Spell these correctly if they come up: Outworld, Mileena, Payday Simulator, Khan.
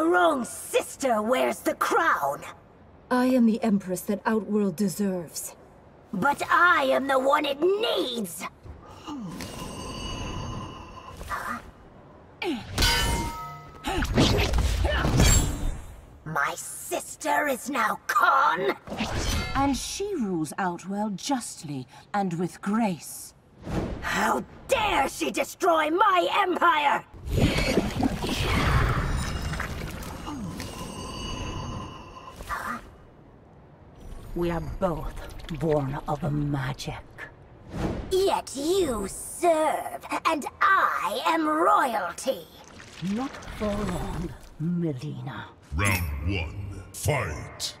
the wrong sister wears the crown. I am the Empress that Outworld deserves. But I am the one it needs! My sister is now Khan! And she rules Outworld justly and with grace. How dare she destroy my empire! We are both born of magic. Yet you serve, and I am royalty. Not for long, Mileena. Round 1, fight!